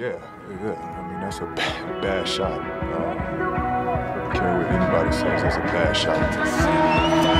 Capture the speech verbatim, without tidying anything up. Yeah, yeah. I mean, that's a bad, bad shot. Uh, I don't care what anybody says, that's a bad shot.